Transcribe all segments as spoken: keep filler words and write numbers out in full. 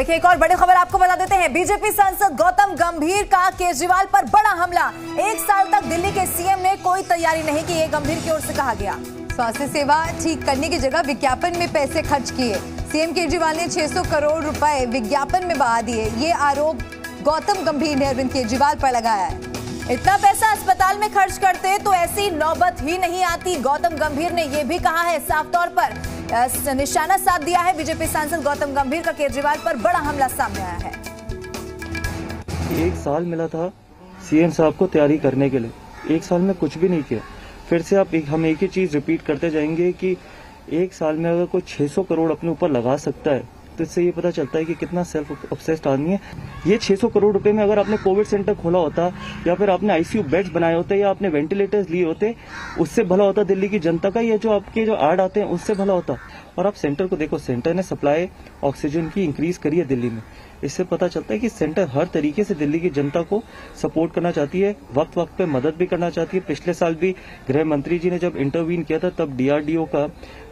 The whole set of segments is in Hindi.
देखिए एक और बड़ी खबर आपको बता देते हैं। बीजेपी सांसद गौतम गंभीर का केजरीवाल पर बड़ा हमला। एक साल तक दिल्ली के सीएम ने कोई तैयारी नहीं की, ये गंभीर की ओर से कहा गया। स्वास्थ्य सेवा ठीक करने की जगह विज्ञापन में पैसे खर्च किए, सीएम केजरीवाल ने छह सौ करोड़ रुपए विज्ञापन में बहा दिए, ये आरोप गौतम गंभीर ने अरविंद केजरीवाल पर लगाया है। इतना पैसा अस्पताल में खर्च करते तो ऐसी नौबत ही नहीं आती, गौतम गंभीर ने यह भी कहा है। साफ तौर पर निशाना साध दिया है बीजेपी सांसद गौतम गंभीर का केजरीवाल पर बड़ा हमला सामने आया है। एक साल मिला था सीएम साहब को तैयारी करने के लिए, एक साल में कुछ भी नहीं किया। फिर से आप एक, हम एक ही चीज रिपीट करते जाएंगे कि एक साल में अगर कोई छह सौ करोड़ अपने ऊपर लगा सकता है तो इससे ये पता चलता है कि कितना सेल्फ ऑब्सेस्ड आदमी है। ये छह सौ करोड़ रुपए में अगर आपने कोविड सेंटर खोला होता या फिर आपने आईसीयू बेड्स बनाए होते या आपने वेंटिलेटर्स लिए होते, उससे भला होता दिल्ली की जनता का, ये जो आपके जो आड़ आते हैं उससे भला होता। और आप सेंटर को देखो, सेंटर ने सप्लाई ऑक्सीजन की इंक्रीज करी है दिल्ली में। इससे पता चलता है कि सेंटर हर तरीके से दिल्ली की जनता को सपोर्ट करना चाहती है, वक्त वक्त पे मदद भी करना चाहती है। पिछले साल भी गृह मंत्री जी ने जब इंटरवीन किया था तब डीआरडीओ का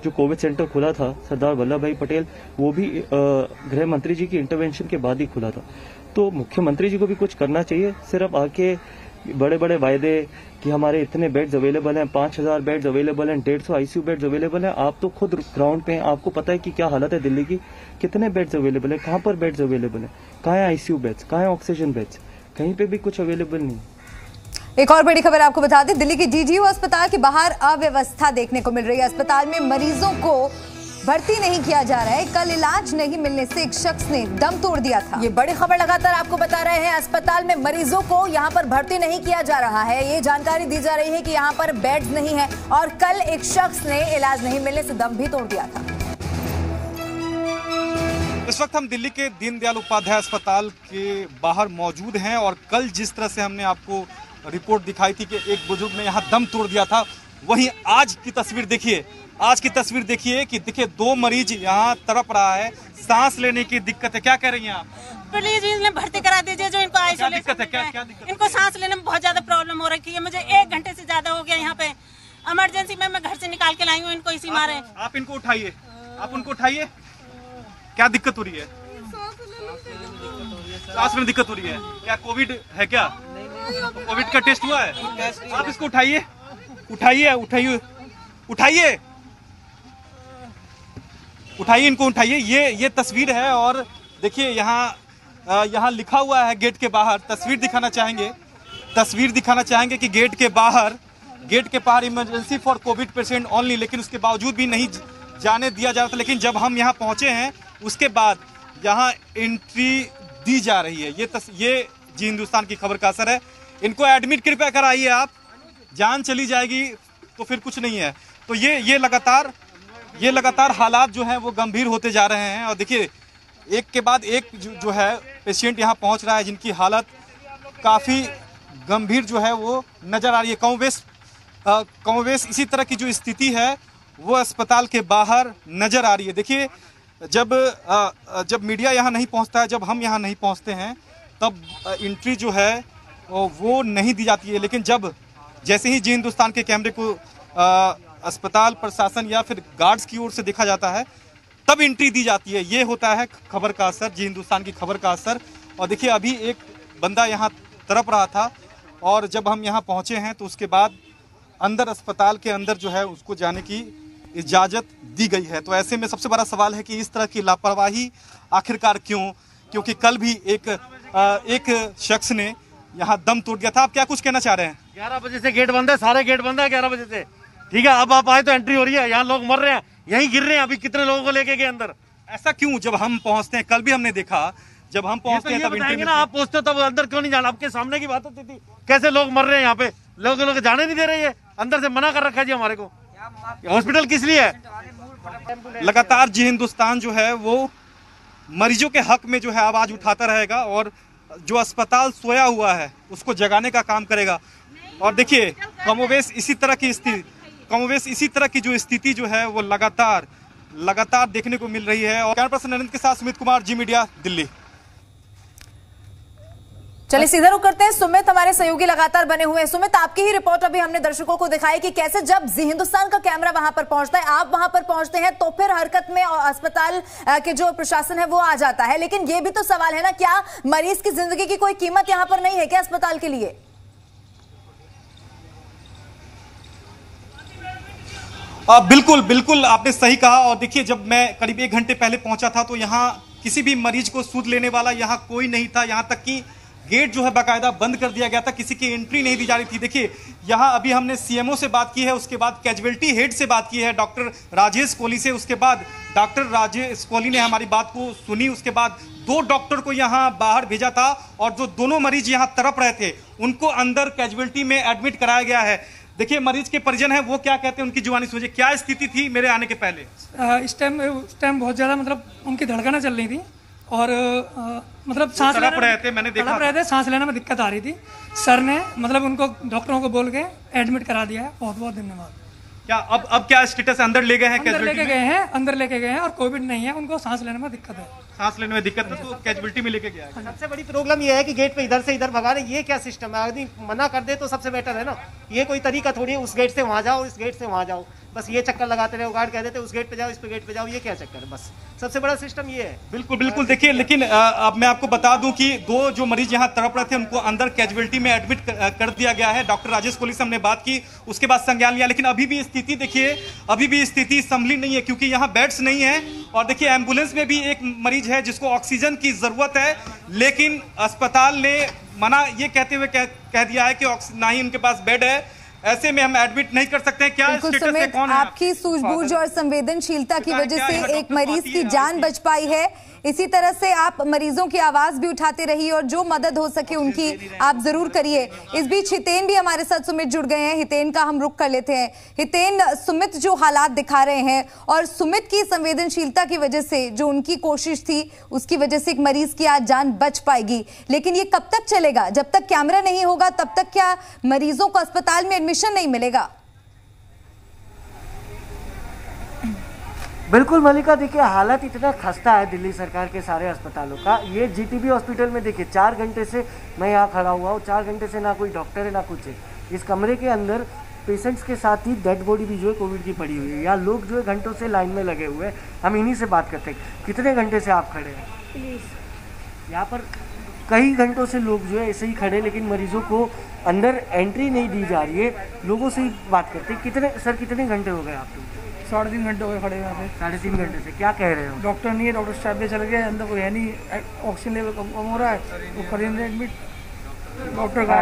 जो कोविड सेंटर खुला था सरदार वल्लभ भाई पटेल, वो भी गृह मंत्री जी की इंटरवेंशन के बाद ही खुला था। तो मुख्यमंत्री जी को भी कुछ करना चाहिए, सिर्फ आके बड़े बड़े वायदे कि हमारे इतने बेड्स अवेलेबल हैं, पांच हजार बेड्स अवेलेबल हैं, डेढ़ सौ आईसीयू बेड्स अवेलेबल हैं। आप तो खुद ग्राउंड पे हैं, आपको पता है कि क्या हालत है दिल्ली की, कितने बेड्स अवेलेबल हैं, कहाँ पर बेड्स अवेलेबल हैं, कहाँ है आईसीयू बेड्स, कहाँ है ऑक्सीजन बेड्स, कहीं पे भी कुछ अवेलेबल नहीं। एक और बड़ी खबर आपको बता दें, दिल्ली के जीजीओ अस्पताल के बाहर अव्यवस्था देखने को मिल रही है। अस्पताल में मरीजों को भर्ती नहीं किया जा रहा है। कल इलाज नहीं मिलने से एक शख्स ने दम तोड़ दिया था। ये बड़ी खबर लगातार आपको बता रहे हैं, अस्पताल में मरीजों को यहाँ पर भर्ती नहीं किया जा रहा है। ये जानकारी दी जा रही है कि यहाँ पर बेड्स नहीं है और कल एक शख्स ने इलाज नहीं मिलने से दम भी तोड़ दिया था। इस वक्त हम दिल्ली के दीन दयाल उपाध्याय अस्पताल के बाहर मौजूद हैं और कल जिस तरह से हमने आपको रिपोर्ट दिखाई थी कि एक बुजुर्ग ने यहाँ दम तोड़ दिया था, वहीं आज की तस्वीर देखिए, आज की तस्वीर देखिए कि देखिए दो मरीज यहाँ तड़प रहा है, सांस लेने की दिक्कत है। क्या कह रही हैं आप? प्लीज इन्हें भर्ती करा दीजिए, जो इनको आइसोलेशन है, इनको सांस लेने में बहुत ज्यादा प्रॉब्लम हो रखी है। मुझे एक घंटे से ज्यादा हो गया यहाँ पे, इमरजेंसी में मैं घर से निकाल के लाई हूँ इनको इसी मारे। आप इनको उठाइए, आप उनको उठाइए। क्या दिक्कत हो रही है? सांस में दिक्कत हो रही है। क्या कोविड है? क्या कोविड का टेस्ट हुआ है? आप इसको उठाइए, उठाइए, उठाइए, उठाइए, उठाइए, इनको उठाइए। ये ये तस्वीर है और देखिए यहाँ यहाँ लिखा हुआ है गेट के बाहर। तस्वीर दिखाना चाहेंगे, तस्वीर दिखाना चाहेंगे कि गेट के बाहर, गेट के बाहर emergency for covid patient only, लेकिन उसके बावजूद भी नहीं जाने दिया जा रहा था। लेकिन जब हम यहाँ पहुँचे हैं उसके बाद यहाँ एंट्री दी जा रही है। ये तस, ये जी हिंदुस्तान की खबर का असर है। इनको एडमिट कृपया कराइए आप, जान चली जाएगी तो फिर कुछ नहीं है। तो ये ये लगातार ये लगातार हालात जो हैं वो गंभीर होते जा रहे हैं। और देखिए एक के बाद एक जो, जो है पेशेंट यहाँ पहुँच रहा है जिनकी हालत काफ़ी गंभीर जो है वो नज़र आ रही है। कौवेश कौवेश इसी तरह की जो स्थिति है वो अस्पताल के बाहर नज़र आ रही है। देखिए जब आ, जब मीडिया यहाँ नहीं पहुँचता है, जब हम यहाँ नहीं पहुँचते हैं तब एंट्री जो है वो नहीं दी जाती है। लेकिन जब जैसे ही जी हिंदुस्तान के कैमरे को आ, अस्पताल प्रशासन या फिर गार्ड्स की ओर से देखा जाता है तब एंट्री दी जाती है। ये होता है खबर का असर, जी हिंदुस्तान की खबर का असर। और देखिए अभी एक बंदा यहाँ तड़प रहा था और जब हम यहाँ पहुँचे हैं तो उसके बाद अंदर अस्पताल के अंदर जो है उसको जाने की इजाज़त दी गई है। तो ऐसे में सबसे बड़ा सवाल है कि इस तरह की लापरवाही आखिरकार क्यों, क्योंकि कल भी एक एक शख्स ने यहाँ दम तोड़ दिया था। आप क्या कुछ कहना चाह रहे हैं? ग्यारह बजे से गेट बंद है, सारे गेट बंद है ग्यारह बजे से, ठीक है। अब आप आए तो एंट्री हो रही है, यहाँ लोग मर रहे हैं, यहीं गिर रहे हैं। अभी कितने लोगों को लेके गए अंदर? ऐसा क्यों? जब हम पहुँचते हैं, कल भी हमने देखा जब हम पहुँचते हैं तब एंट्री ना, आप पहुँचते तब अंदर क्यों नहीं जाना? आपके सामने की बात होती थी, कैसे लोग मर रहे हैं यहाँ पे, लोग लोग जाने नहीं दे रहे हैं अंदर से, मना कर रखा है जी हमारे को। हॉस्पिटल किस लिए है? लगातार जी हिंदुस्तान जो है वो मरीजों के हक में जो है आवाज उठाता रहेगा और जो अस्पताल सोया हुआ है उसको जगाने का काम करेगा। और देखिए कमोवेश इसी तरह की स्थिति कमोवेश इसी तरह की जो स्थिति जो है वो लगातार लगातार देखने को मिल रही है। और कैमरा पर्सन नरेंद के साथ सुमित कुमार, जी मीडिया, दिल्ली। चलिए सीधा रुख करते हैं, सुमित हमारे सहयोगी लगातार बने हुए हैं। सुमित, आपकी ही रिपोर्ट अभी हमने दर्शकों को दिखाई कि कैसे जब जी हिंदुस्तान का कैमरा वहां पर पहुंचता है, आप वहां पर पहुंचते हैं, तो फिर हरकत में अस्पताल के जो प्रशासन है वो आ जाता है। लेकिन ये भी तो सवाल है ना, क्या मरीज की जिंदगी की कोई कीमत यहाँ पर नहीं है क्या अस्पताल के लिए? आ, बिल्कुल बिल्कुल आपने सही कहा। और देखिए, जब मैं करीब एक घंटे पहले पहुंचा था तो यहाँ किसी भी मरीज को सूद लेने वाला यहाँ कोई नहीं था। यहाँ तक कि गेट जो है बाकायदा बंद कर दिया गया था, किसी की एंट्री नहीं दी जा रही थी। देखिए, यहाँ अभी हमने सीएमओ से बात की है, उसके बाद कैजुअलिटी हेड से बात की है, डॉक्टर राजेश कोहली से। उसके बाद डॉक्टर राजेश कोहली ने हमारी बात को सुनी। उसके बाद दो डॉक्टर को यहाँ बाहर भेजा था और जो दोनों मरीज यहाँ तड़प रहे थे उनको अंदर कैजुअलिटी में एडमिट कराया गया है। देखिए, मरीज के परिजन है वो क्या कहते हैं, उनकी जुबानी सुनिए। क्या स्थिति थी मेरे आने के पहले? आ, इस टाइम उस टाइम बहुत ज़्यादा मतलब उनकी धड़कना चल रही थी और आ, मतलब सांस रहे थे, मैंने देखा रहे थे, सांस लेने में दिक्कत आ रही थी। सर ने मतलब उनको डॉक्टरों को बोल के एडमिट करा दिया है। बहुत बहुत धन्यवाद। क्या अब अब क्या स्टेटस? अंदर ले गए हैं, अंदर लेके गए हैं, अंदर लेके गए हैं और कोविड नहीं है। उनको सांस लेने में दिक्कत है, सांस लेने में दिक्कत है तो कैजुअलिटी में लेके गया है। सबसे बड़ी प्रॉब्लम ये है कि गेट पे इधर से इधर भगा रहे, ये क्या सिस्टम है? आदमी मना कर दे तो सबसे बेटर है ना। ये कोई तरीका थोड़ी है उस गेट से वहाँ जाओ, इस गेट से वहाँ जाओ, बस ये चक्कर लगाते रहे। गार्ड कह देते उस गेट पे जाओ, इस पे गेट पे जाओ, ये क्या चक्कर है? बस सबसे बड़ा सिस्टम ये है। बिल्कुल बिल्कुल। देखिए, लेकिन अब मैं आपको बता दूं कि दो जो मरीज यहाँ तड़प रहे थे उनको अंदर कैजुअलिटी में एडमिट कर, कर दिया गया है। डॉक्टर राजेश कोहली से हमने बात की, उसके बाद संज्ञान लिया। लेकिन अभी भी स्थिति देखिए, अभी भी स्थिति संभली नहीं है क्योंकि यहाँ बेड्स नहीं है। और देखिए, एम्बुलेंस में भी एक मरीज है जिसको ऑक्सीजन की जरूरत है, लेकिन अस्पताल ने मना ये कहते हुए कह दिया है कि ना ही उनके पास बेड है, ऐसे में हम एडमिट नहीं कर सकते हैं। क्या स्टेटस है, कौन है? आपकी सूझबूझ और संवेदनशीलता की वजह से एक मरीज की जान बच पाई है। इसी तरह से आप मरीजों की आवाज भी उठाते रहिए और जो मदद हो सके उनकी आप जरूर करिए। इस बीच हितेन भी हमारे साथ सुमित जुड़ गए हैं। हितेन का हम रुख कर लेते हैं। हितेन, सुमित जो हालात दिखा रहे हैं और सुमित की संवेदनशीलता की वजह से जो उनकी कोशिश थी उसकी वजह से एक मरीज की आज जान बच पाएगी, लेकिन ये कब तक चलेगा? जब तक कैमरा नहीं होगा तब तक क्या मरीजों को अस्पताल में एडमिशन नहीं मिलेगा? बिल्कुल मलिका, देखिए हालत इतना खस्ता है दिल्ली सरकार के सारे अस्पतालों का। ये जीटीबी हॉस्पिटल में देखिए, चार घंटे से मैं यहाँ खड़ा हुआ हूँ, चार घंटे से ना कोई डॉक्टर है ना कुछ है। इस कमरे के अंदर पेशेंट्स के साथ ही डेड बॉडी भी जो है कोविड की पड़ी हुई है। यहाँ लोग जो है घंटों से लाइन में लगे हुए हैं। हम इन्हीं से बात करते हैं, कितने घंटे से आप खड़े हैं? प्लीज़। यहाँ पर कई घंटों से लोग जो है ऐसे ही खड़े, लेकिन मरीजों को अंदर एंट्री नहीं दी जा रही है। लोगों से ही बात करते हैं। कितने सर कितने घंटे हो गए आपको? साढ़े तीन घंटे हो गए खड़े यहाँ पे। साढ़े तीन घंटे से क्या कह रहे हो? डॉक्टर नहीं है, डॉक्टर स्टाफ चले गए, अंदर कोई है नहीं, ऑक्सीजन लेवल कम कम हो रहा है, वो करेंगे एडमिट। डॉक्टर का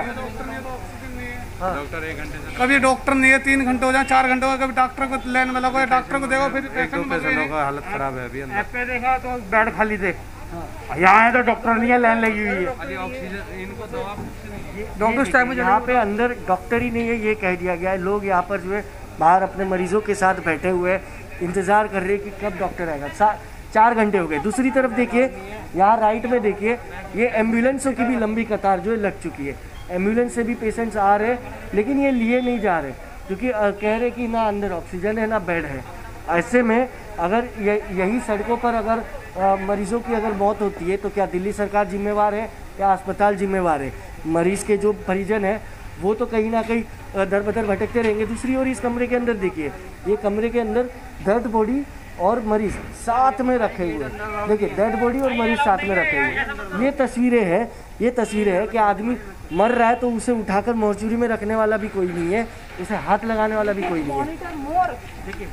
कभी डॉक्टर नहीं है, तीन घंटे हो जाए चार घंटे हो गए, कभी डॉक्टर को लाइन में लगाओ, डॉक्टर को देखो, फिर पेशेंट का हालत खराब है। अभी ऐप पे देखा तो बेड खाली देख, यहाँ है तो डॉक्टर नहीं है, लाइन लगी हुई है, ऑक्सीजन इनको दो आप। डॉक्टर स्टाफ में यहाँ पे अंदर डॉक्टर ही नहीं है, ये कह दिया गया है। लोग यहाँ पर जो है बाहर अपने मरीजों के साथ बैठे हुए इंतज़ार कर रहे हैं कि कब डॉक्टर आएगा। चार घंटे हो गए। दूसरी तरफ देखिए, यहाँ राइट में देखिए, ये एम्बुलेंसों की भी लंबी कतार जो है लग चुकी है। एम्बुलेंस से भी पेशेंट्स आ रहे हैं, लेकिन ये लिए नहीं जा रहे क्योंकि कह रहे कि ना अंदर ऑक्सीजन है ना बेड है। ऐसे में अगर यही सड़कों पर अगर आ, मरीजों की अगर मौत होती है तो क्या दिल्ली सरकार जिम्मेवार है या अस्पताल जिम्मेवार है? मरीज़ के जो परिजन हैं वो तो कहीं ना कहीं दर बदर भटकते रहेंगे। दूसरी ओर इस कमरे के अंदर देखिए, ये कमरे के अंदर डेड बॉडी और मरीज साथ में रखे हुए। देखिए, डेड बॉडी और मरीज साथ में रखे हुए, ये तस्वीरें हैं। ये तस्वीरें हैं कि आदमी मर रहा है तो उसे उठाकर मोर्चुरी में रखने वाला भी कोई नहीं है, उसे हाथ लगाने वाला भी कोई नहीं है। देखिए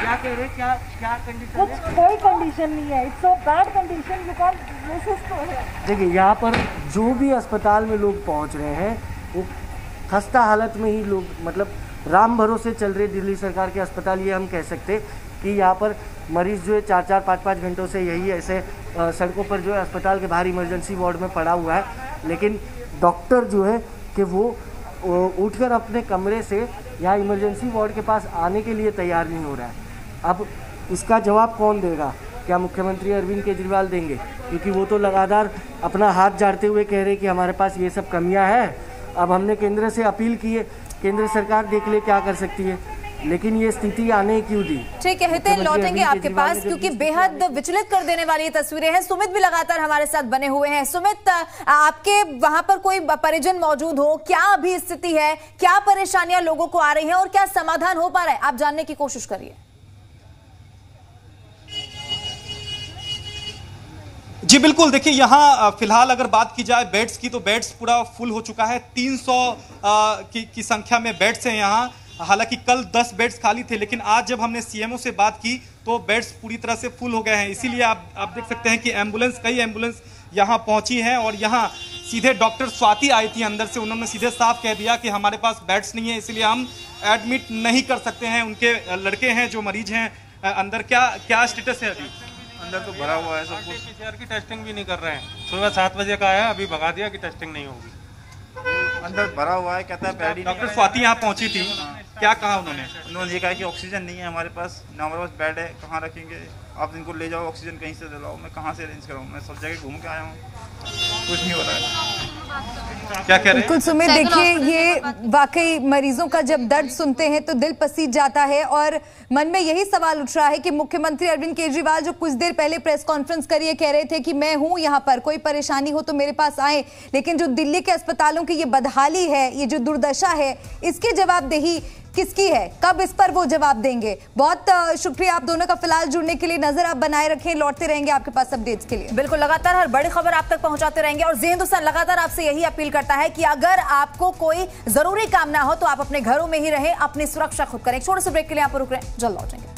क्या कह रहे, क्या क्या कंडीशन, कुछ कोई कंडीशन नहीं है, it's so bad condition because resist है। देखिए यहाँ पर जो भी अस्पताल में लोग पहुँच रहे हैं वो खस्ता हालत में ही लोग मतलब राम भरोसे चल रहे दिल्ली सरकार के अस्पताल। ये हम कह सकते कि यहाँ पर मरीज़ जो है चार चार पाँच पाँच घंटों से यही ऐसे सड़कों पर जो है अस्पताल के बाहर इमरजेंसी वार्ड में पड़ा हुआ है, लेकिन डॉक्टर जो है कि वो उठकर अपने कमरे से यहाँ इमरजेंसी वार्ड के पास आने के लिए तैयार नहीं हो रहा है। अब इसका जवाब कौन देगा? क्या मुख्यमंत्री अरविंद केजरीवाल देंगे? क्योंकि वो तो लगातार अपना हाथ झाड़ते हुए कह रहे कि हमारे पास ये सब कमियाँ हैं। अब हमने केंद्र से अपील की है, केंद्र सरकार देख ले क्या कर सकती है। लेकिन ये स्थिति आने क्यों दी। ठीक है हितेन, लौटेंगे आपके पास क्योंकि बेहद विचलित कर देने वाली तस्वीरें हैं। सुमित भी लगातार हमारे साथ बने हुए हैं। सुमित, आपके वहां पर कोई परिजन मौजूद हो, क्या अभी स्थिति है, क्या परेशानियां लोगों को आ रही हैं और क्या समाधान हो पा रहा है, आप जानने की कोशिश करिए। जी बिल्कुल, देखिए यहाँ फिलहाल अगर बात की जाए बेड्स की तो बेड्स पूरा फुल हो चुका है। तीन सौ की, की संख्या में बेड्स हैं यहाँ। हालांकि कल दस बेड्स खाली थे, लेकिन आज जब हमने सीएमओ से बात की तो बेड्स पूरी तरह से फुल हो गए हैं। इसीलिए आप आप देख सकते हैं कि एम्बुलेंस, कई एम्बुलेंस यहाँ पहुँची हैं और यहाँ सीधे डॉक्टर स्वाति आई थी अंदर से। उन्होंने सीधे साफ कह दिया कि हमारे पास बेड्स नहीं है, इसलिए हम एडमिट नहीं कर सकते हैं। उनके लड़के हैं जो मरीज हैं अंदर। क्या क्या स्टेटस है अभी? अंदर तो भरा हुआ है सब कुछ। पीसीआर की टेस्टिंग भी नहीं कर रहे हैं। सुबह सात बजे का आया, अभी भगा दिया कि टेस्टिंग नहीं होगी। अंदर भरा हुआ है, कहता है। डॉक्टर स्वाति यहाँ पहुंची थी, क्या कहा उन्होंने? उन्होंने ये कहा कि ऑक्सीजन नहीं है हमारे पास, ना हमारे पास बेड है, कहाँ रखेंगे आप, इनको ले जाओ ऑक्सीजन कहीं से दिलाओ, मैं कहाँ से अरेंज कराऊँ, मैं सब जगह घूम के आया हूँ, कुछ नहीं हो रहा है। क्या कह रहे हैं? बिल्कुल सुमित, देखिए ये वाकई मरीजों का जब दर्द सुनते हैं तो दिल पसीज जाता है और मन में यही सवाल उठ रहा है कि मुख्यमंत्री अरविंद केजरीवाल जो कुछ देर पहले प्रेस कॉन्फ्रेंस करिए कह रहे थे कि मैं हूँ यहाँ पर, कोई परेशानी हो तो मेरे पास आए, लेकिन जो दिल्ली के अस्पतालों की ये बदहाली है, ये जो दुर्दशा है, इसकी जवाबदेही किसकी है, कब इस पर वो जवाब देंगे? बहुत शुक्रिया आप दोनों का फिलहाल जुड़ने के लिए। नजर आप बनाए रखें, लौटते रहेंगे आपके पास अपडेट्स के लिए। बिल्कुल, लगातार हर बड़ी खबर आप तक पहुंचाते रहेंगे और जी हिंदुस्तान लगातार आपसे यही अपील करता है कि अगर आपको कोई जरूरी काम ना हो तो आप अपने घरों में ही रहें, अपनी सुरक्षा खुद करें। छोटे से ब्रेक के लिए आप रुक रहे हैं, जल्द लौटेंगे।